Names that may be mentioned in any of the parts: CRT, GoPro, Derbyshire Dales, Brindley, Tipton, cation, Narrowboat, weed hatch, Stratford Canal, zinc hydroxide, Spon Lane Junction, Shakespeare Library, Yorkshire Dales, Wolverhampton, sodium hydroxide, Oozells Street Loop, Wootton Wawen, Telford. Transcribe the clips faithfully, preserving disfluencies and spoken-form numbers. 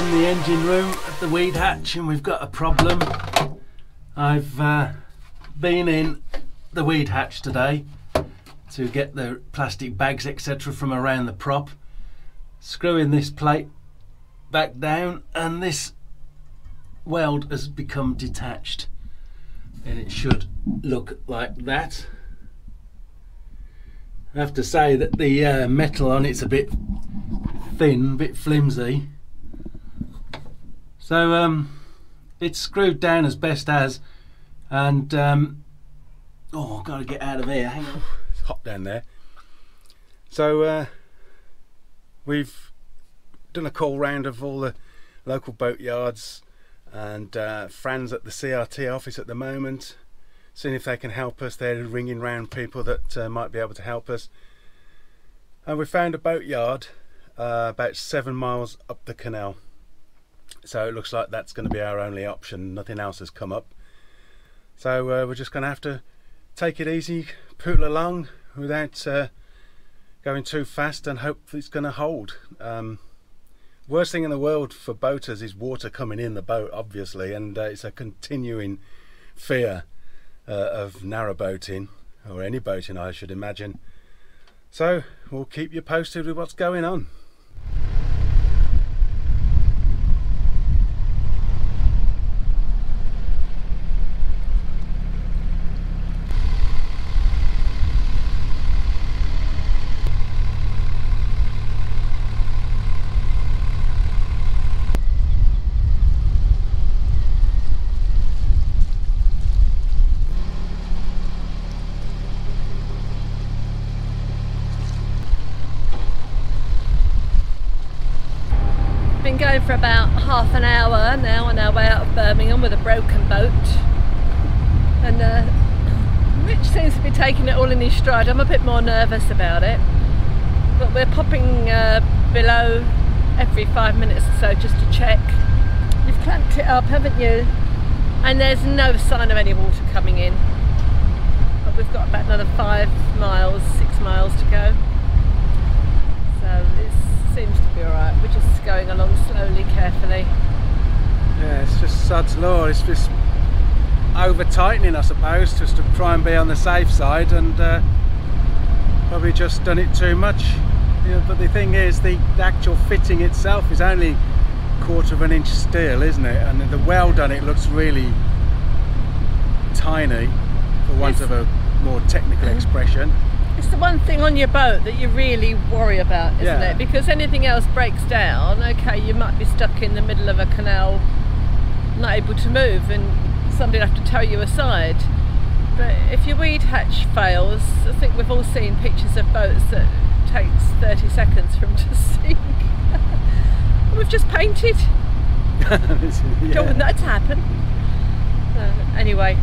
done the engine room of the weed hatch and we've got a problem. I've uh, been in the weed hatch today to get the plastic bags etc from around the prop, screwing this plate back down, and this weld has become detached and it should look like that. I have to say that the uh, metal on it's a bit thin, a bit flimsy, so um, it's screwed down as best as, and um, oh, I've got to get out of here, hang on, it's hot down there. So uh, we've done a call round of all the local boat yards and uh, Fran's at the C R T office at the moment, seeing if they can help us. They're ringing round people that uh, might be able to help us, and we found a boat yard uh, about seven miles up the canal, so it looks like that's going to be our only option. Nothing else has come up, so uh, we're just going to have to take it easy, poodle along without uh, going too fast, and hope it's going to hold. Um, worst thing in the world for boaters is water coming in the boat, obviously, and uh, it's a continuing fear Uh, of narrow boating, or any boating I should imagine. So we'll keep you posted with what's going on. Going for about half an hour now on our way out of Birmingham with a broken boat, and uh, Rich seems to be taking it all in his stride. I'm a bit more nervous about it, but we're popping uh, below every five minutes or so just to check. You've clamped it up, haven't you? And there's no sign of any water coming in, but we've got about another five miles six miles to go, so it's seems to be alright. We're just going along slowly, carefully. Yeah, it's just sod's law. It's just over tightening, I suppose, just to try and be on the safe side, and uh, probably just done it too much. You know, but the thing is, the, the actual fitting itself is only a quarter of an inch steel, isn't it? And the weld on it looks really tiny, for want it's, of a more technical mm-hmm. expression. It's the one thing on your boat that you really worry about, isn't yeah. it? Because anything else breaks down, okay, you might be stuck in the middle of a canal, not able to move, and somebody will have to tow you aside. But if your weed hatch fails, I think we've all seen pictures of boats that takes thirty seconds for them to sink. We've just painted. yeah. Don't want that to happen. Uh, anyway,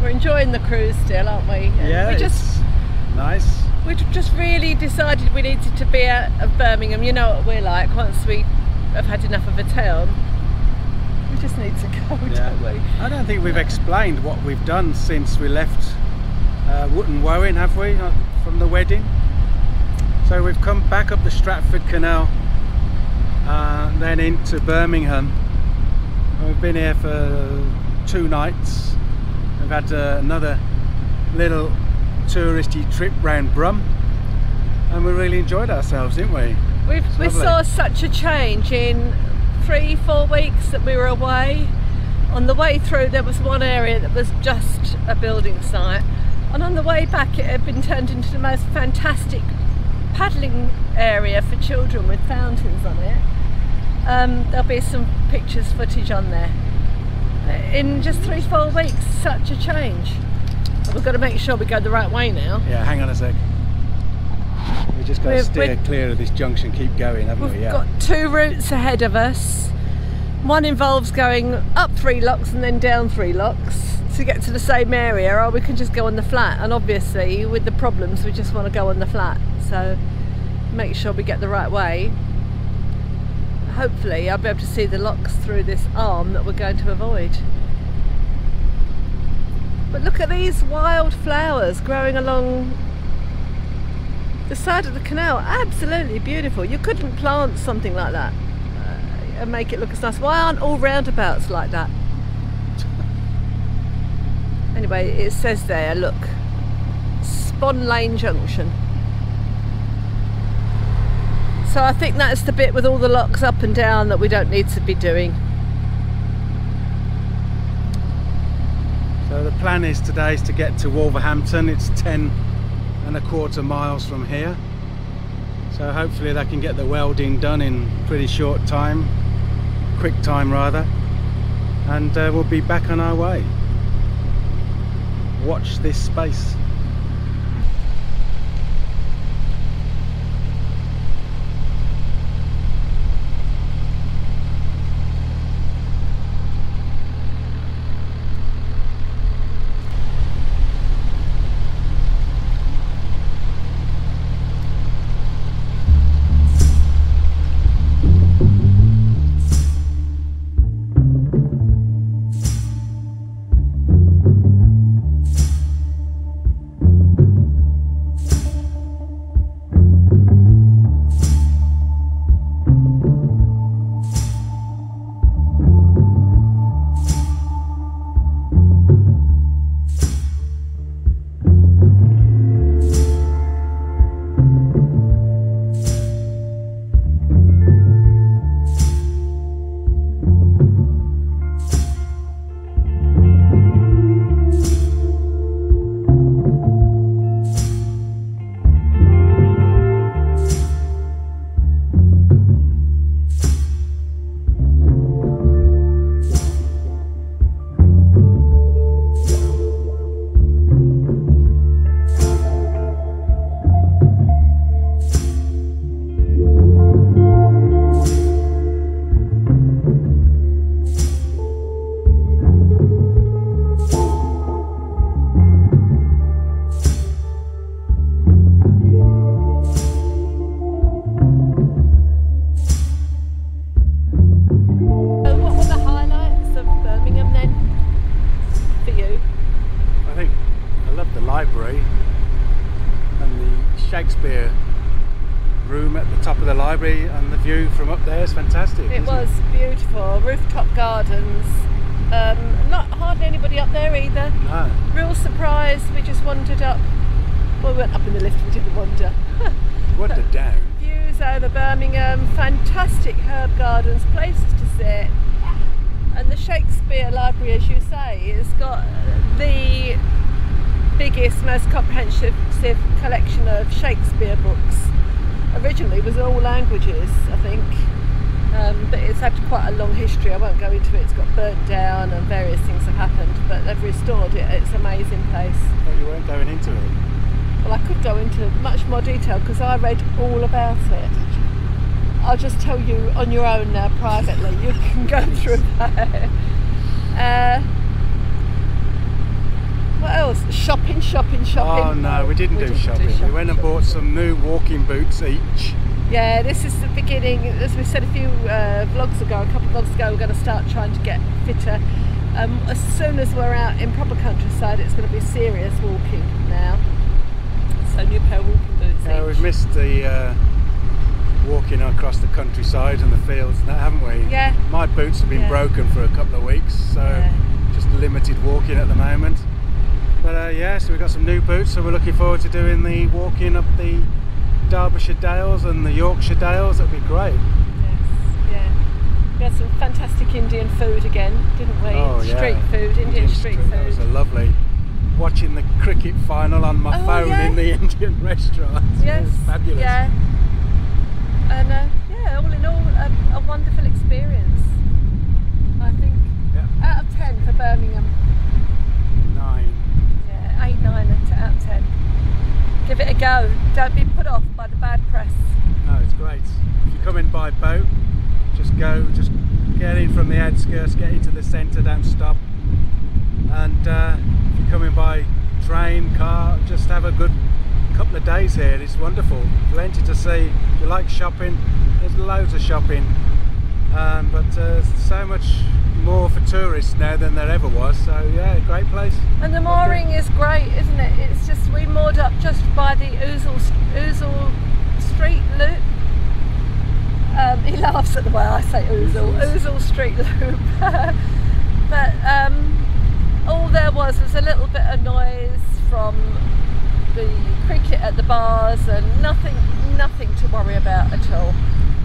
we're enjoying the cruise still, aren't we? And yeah. We just, nice. We just really decided we needed to be out of Birmingham. You know what we're like, once we have had enough of a town, we just need to go, yeah. don't we? I don't think we've explained what we've done since we left uh, Wootton Wawen, have we, from the wedding? So we've come back up the Stratford Canal, uh, then into Birmingham. We've been here for two nights. We've had uh, another little touristy trip round Brum, and we really enjoyed ourselves, didn't we? We've, we saw such a change in three, four weeks that we were away. On the way through there was one area that was just a building site, and on the way back it had been turned into the most fantastic paddling area for children with fountains on it. Um, there'll be some pictures, footage on there. In just three, four weeks, such a change. We've got to make sure we go the right way now. Yeah, hang on a sec. We've just got we've, to steer clear of this junction, keep going, haven't we've we? We've yeah. got two routes ahead of us. One involves going up three locks and then down three locks to get to the same area, or we can just go on the flat, and obviously with the problems we just want to go on the flat, so make sure we get the right way. Hopefully I'll be able to see the locks through this arm that we're going to avoid. But look at these wild flowers growing along the side of the canal. Absolutely beautiful. You couldn't plant something like that uh, and make it look as nice. Why aren't all roundabouts like that? Anyway, it says there, look, Spon Lane Junction. So I think that's the bit with all the locks up and down that we don't need to be doing. So the plan is today is to get to Wolverhampton. It's ten and a quarter miles from here. So hopefully they can get the welding done in pretty short time, quick time rather, and uh, we'll be back on our way. Watch this space. Shakespeare room at the top of the library, and the view from up there is fantastic. It was beautiful. Rooftop gardens. Um, not hardly anybody up there either. No. Real surprise. We just wandered up. Well, we went up in the lift. We didn't wander. Wandered down. Views over Birmingham. Fantastic herb gardens. Places to sit. And the Shakespeare Library, as you say, has got the biggest, most comprehensive collection of Shakespeare books. Originally it was all languages, I think, um, but it's had quite a long history. I won't go into it. It's got burnt down and various things have happened, but they've restored it. It's an amazing place. Well, you weren't going into it? Well, I could go into much more detail because I read all about it. I'll just tell you on your own now privately. You can go through that. Uh, What else? Shopping, shopping, shopping. Oh no, we didn't, we do, didn't shopping. do shopping. We went and bought some new walking boots each. Yeah, this is the beginning. As we said a few uh, vlogs ago, a couple of vlogs ago, we're going to start trying to get fitter. Um, as soon as we're out in proper countryside, it's going to be serious walking now. So new pair of walking boots. Yeah, each. We've missed the uh, walking across the countryside and the fields, and that, haven't we? Yeah. My boots have been yeah. broken for a couple of weeks, so yeah. just limited walking at the moment. But uh, yeah, so we've got some new boots, so we're looking forward to doing the walking up the Derbyshire Dales and the Yorkshire Dales. That'd be great. Yes, yeah. We had some fantastic Indian food again, didn't we? Oh, yeah. Street food, Indian, Indian street, street food. That was a lovely. Watching the cricket final on my oh, phone yeah. in the Indian restaurant. Yes. It was fabulous. Yeah. And uh, yeah, all in all, a, a wonderful experience, I think. Yeah. Out of ten for Birmingham. Nine. eight, nine out of ten. Give it a go. Don't be put off by the bad press. No, it's great. If you come in by boat, just go, just get in from the outskirts, get into the centre, don't stop. And uh, if you come in by train, car, just have a good couple of days here. It's wonderful. Plenty to see. If you like shopping, there's loads of shopping. Um, but uh, so much more for tourists now than there ever was, so yeah, great place. And the mooring is great, isn't it? It's just, we moored up just by the Oozells Street Loop, Um, he laughs at the way I say Oozells, Oozells Street Loop. But um, all there was was a little bit of noise from the cricket at the bars, and nothing, nothing to worry about at all.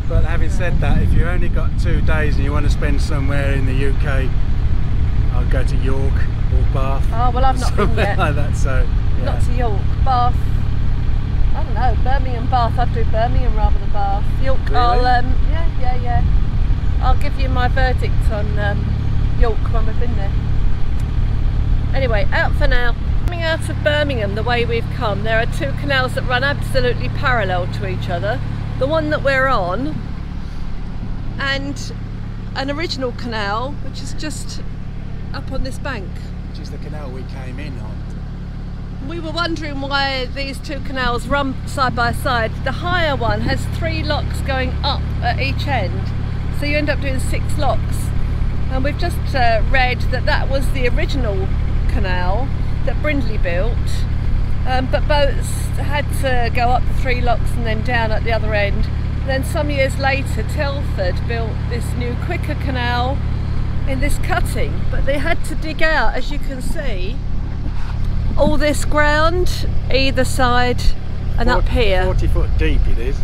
But having said that, if you've only got two days and you want to spend somewhere in the U K, I'll go to York or Bath. Oh well, I've not been yet. Like that, so yeah. Not to York, Bath. I don't know, Birmingham, Bath. I'd do Birmingham rather than Bath. York. Really? I'll um, yeah, yeah, yeah. I'll give you my verdict on um, York when we've been there. Anyway, out for now. Coming out of Birmingham, the way we've come, there are two canals that run absolutely parallel to each other. The one that we're on, and an original canal, which is just up on this bank. Which is the canal we came in on. We were wondering why these two canals run side by side. The higher one has three locks going up at each end, so you end up doing six locks. And we've just uh, read that that was the original canal that Brindley built, um, but boats had to go up the three locks and then down at the other end. And then some years later, Telford built this new quicker canal in this cutting, but they had to dig out, as you can see, all this ground either side and forty, up here. forty foot deep it is.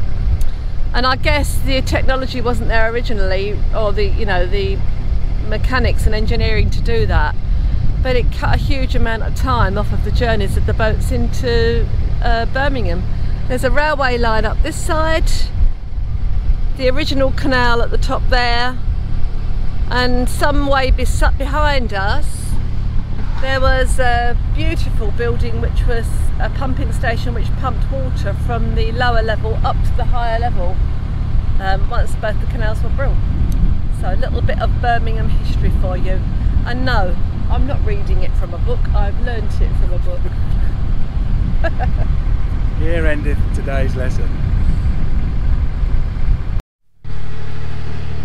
And I guess the technology wasn't there originally, or the, you know, the mechanics and engineering to do that, but it cut a huge amount of time off of the journeys of the boats into uh, Birmingham. There's a railway line up this side, the original canal at the top there, and some way behind us there was a beautiful building which was a pumping station which pumped water from the lower level up to the higher level um, once both the canals were built. So a little bit of Birmingham history for you. And no, I'm not reading it from a book, I've learnt it from a book. Here ended today's lesson.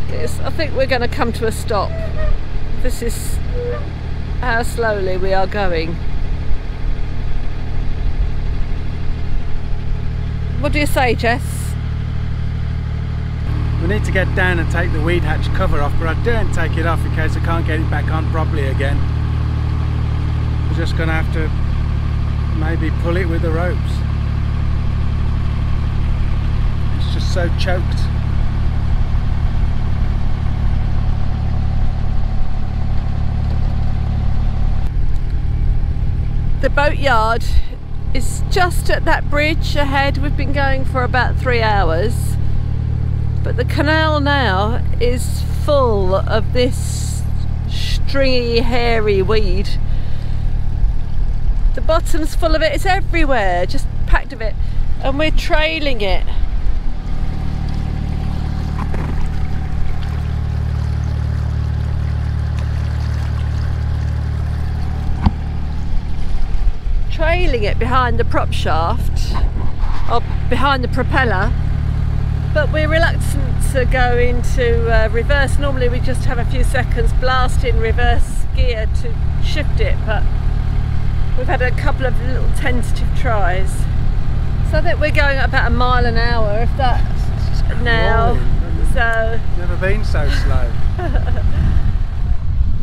Yes, I think we're going to come to a stop. This is how slowly we are going. What do you say, Jess? We need to get down and take the weed hatch cover off, but I daren't take it off in case I can't get it back on properly again. We're just going to have to maybe pull it with the ropes. It's just so choked. The boatyard is just at that bridge ahead. We've been going for about three hours. But the canal now is full of this stringy, hairy weed. The bottom's full of it, it's everywhere, just packed of it. And we're trailing it. Trailing it behind the prop shaft, or behind the propeller. But we're reluctant to go into uh, reverse. Normally we just have a few seconds blast in reverse gear to shift it, but we've had a couple of little tentative tries. So I think we're going at about a mile an hour, if that, now. Whoa, so never been so slow.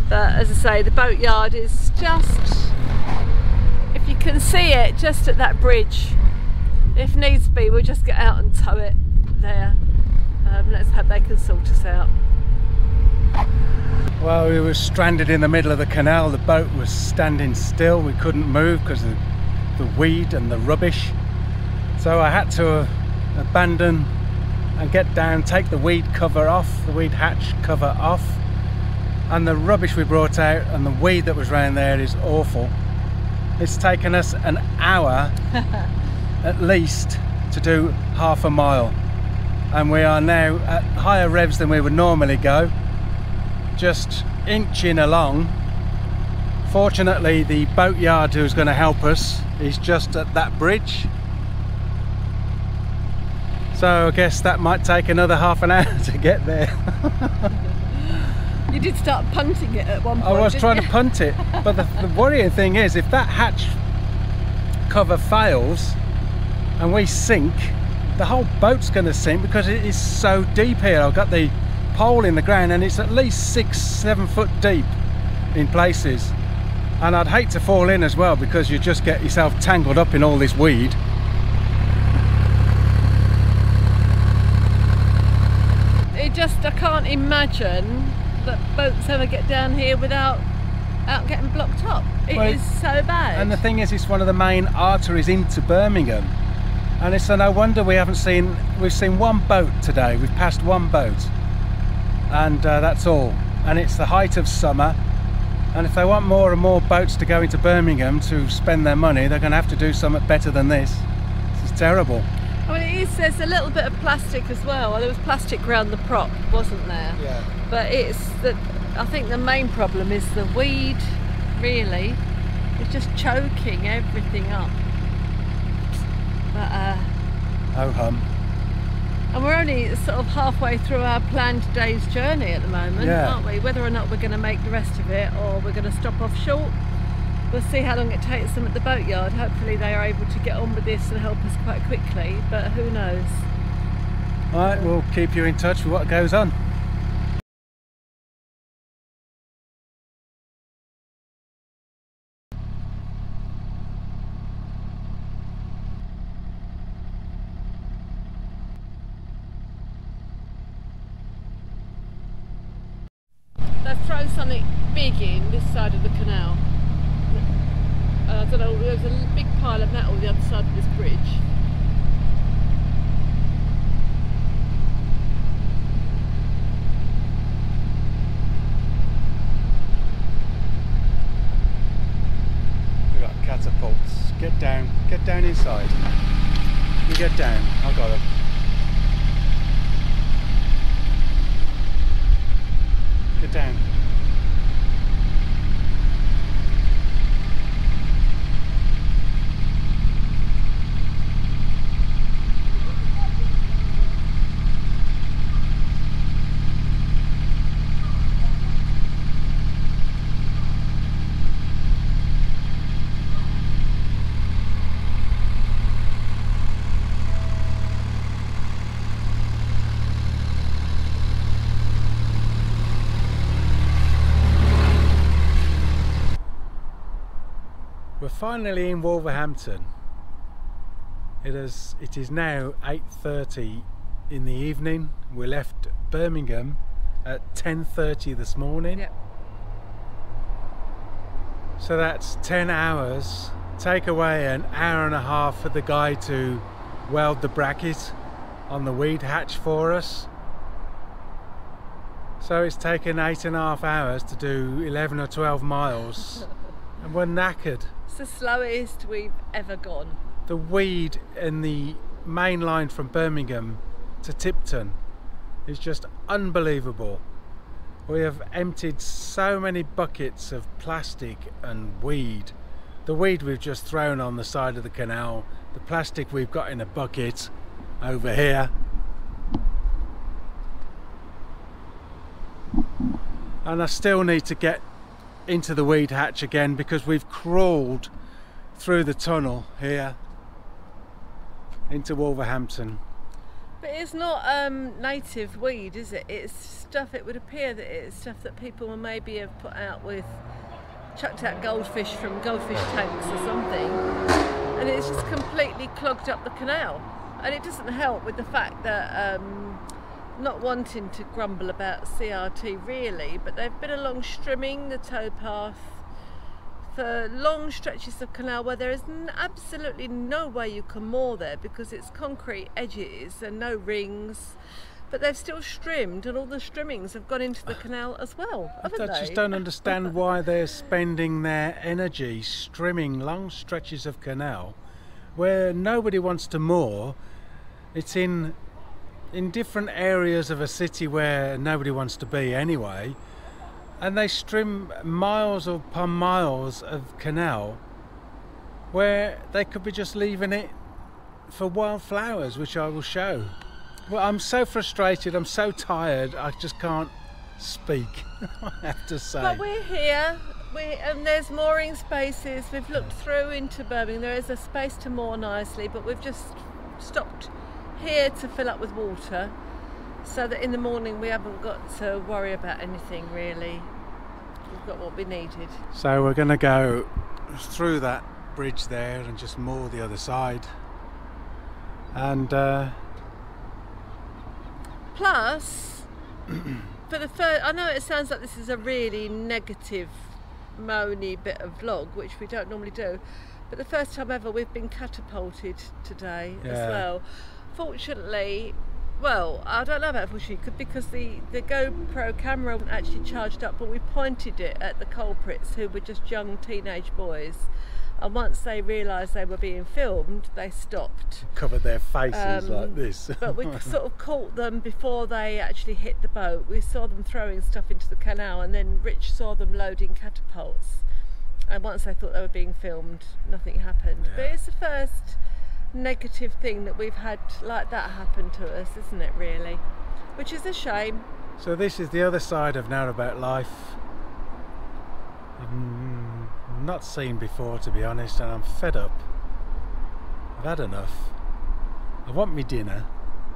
But as I say, the boatyard is just, if you can see it, just at that bridge. If needs be, we'll just get out and tow it there. Um, let's hope they can sort us out. Well, we were stranded in the middle of the canal. The boat was standing still. We couldn't move because of the weed and the rubbish. So I had to uh, abandon and get down, take the weed cover off, the weed hatch cover off. And the rubbish we brought out and the weed that was round there is awful. It's taken us an hour at least to do half a mile. And we are now at higher revs than we would normally go, just inching along. Fortunately, the boatyard who's going to help us is just at that bridge, so I guess that might take another half an hour to get there. You did start punting it at one point. I was trying you? to punt it, but the, the worrying thing is, if that hatch cover fails and we sink, the whole boat's going to sink because it is so deep here. I've got the pole in the ground and it's at least six, seven foot deep in places. And I'd hate to fall in as well because you just get yourself tangled up in all this weed. It just, I can't imagine that boats ever get down here without out getting blocked up. It well, is so bad. And the thing is, it's one of the main arteries into Birmingham. And it's so no wonder we haven't seen, we've seen one boat today. We've passed one boat. And uh, that's all. And it's the height of summer. And if they want more and more boats to go into Birmingham to spend their money, they're going to have to do something better than this. This is terrible. I mean, it is, there's a little bit of plastic as well. Well, there was plastic round the prop, wasn't there? Yeah. But it's the, I think the main problem is the weed, really. It's just choking everything up. But, uh, oh hum. And we're only sort of halfway through our planned day's journey at the moment, yeah. aren't we? Whether or not we're going to make the rest of it or we're going to stop off short, we'll see how long it takes them at the boatyard. Hopefully they are able to get on with this and help us quite quickly, but who knows? Alright, we'll keep you in touch with what goes on. Throw something big in this side of the canal. Uh, I don't know, there's a big pile of metal on the other side of this bridge. We've got catapults. Get down, get down inside. You get down, I got them. Get down. Finally in Wolverhampton. It is, it is now eight thirty in the evening. We left Birmingham at ten thirty this morning. Yep. So that's ten hours. Take away an hour and a half for the guy to weld the bracket on the weed hatch for us. So it's taken eight and a half hours to do eleven or twelve miles. And we're knackered. It's the slowest we've ever gone. The weed in the main line from Birmingham to Tipton is just unbelievable. We have emptied so many buckets of plastic and weed. The weed we've just thrown on the side of the canal, the plastic we've got in a bucket over here. And I still need to get into the weed hatch again because we've crawled through the tunnel here into Wolverhampton. But it's not um, native weed, is it? It's stuff, it would appear that it's stuff that people maybe have put out with, chucked out goldfish from goldfish tanks or something, and it's just completely clogged up the canal. And it doesn't help with the fact that um, not wanting to grumble about C R T really, but they've been along strimming the towpath for long stretches of canal where there is n absolutely no way you can moor there because it's concrete edges and no rings, but they've still strimmed and all the strimmings have gone into the canal as well, haven't I they? I just don't understand why they're spending their energy strimming long stretches of canal where nobody wants to moor. It's in in different areas of a city where nobody wants to be anyway, and they strim miles upon miles of canal where they could be just leaving it for wildflowers, which I will show. Well, I'm so frustrated, I'm so tired, I just can't speak, I have to say. But we're here, we, and there's mooring spaces. We've looked through into Birmingham, there is a space to moor nicely, but we've just stopped here to fill up with water so that in the morning we haven't got to worry about anything really. We've got what we needed. So we're going to go through that bridge there and just moor the other side. And uh, plus, for the first, I know it sounds like this is a really negative, moany bit of vlog, which we don't normally do, but the first time ever we've been catapulted today yeah. as well. Fortunately, well, I don't know about fortunately, because the, the GoPro camera wasn't actually charged up, but we pointed it at the culprits, who were just young teenage boys. And once they realised they were being filmed, they stopped. Covered their faces um, like this. But we sort of caught them before they actually hit the boat. We saw them throwing stuff into the canal, and then Rich saw them loading catapults. And once they thought they were being filmed, nothing happened. Yeah. But it's the first negative thing that we've had like that happen to us, isn't it, really? Which is a shame. So this is the other side of Narrowboat life. Um, Not seen before, to be honest, and I'm fed up. I've had enough. I want me dinner,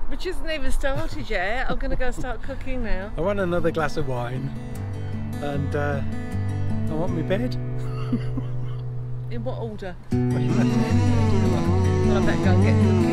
which isn't even started yet. I'm gonna go start cooking now. I want another glass of wine, and uh, I want me bed. In what order? Well, I better go and get cooking.